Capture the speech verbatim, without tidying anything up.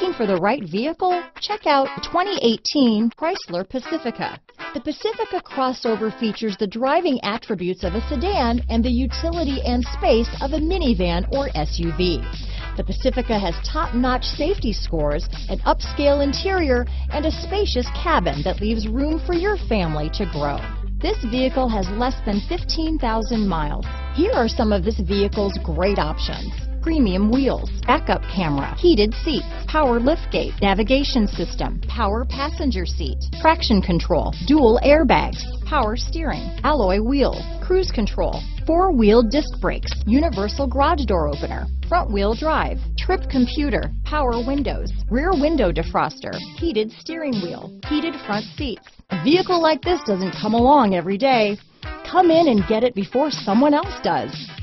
Looking for the right vehicle? Check out twenty eighteen Chrysler Pacifica. The Pacifica crossover features the driving attributes of a sedan and the utility and space of a minivan or S U V. The Pacifica has top-notch safety scores, an upscale interior, and a spacious cabin that leaves room for your family to grow. This vehicle has less than fifteen thousand miles. Here are some of this vehicle's great options: premium wheels, backup camera, heated seats, power liftgate, navigation system, power passenger seat, traction control, dual airbags, power steering, alloy wheels, cruise control, four-wheel disc brakes, universal garage door opener, front-wheel drive, trip computer, power windows, rear window defroster, heated steering wheel, heated front seats. A vehicle like this doesn't come along every day. Come in and get it before someone else does.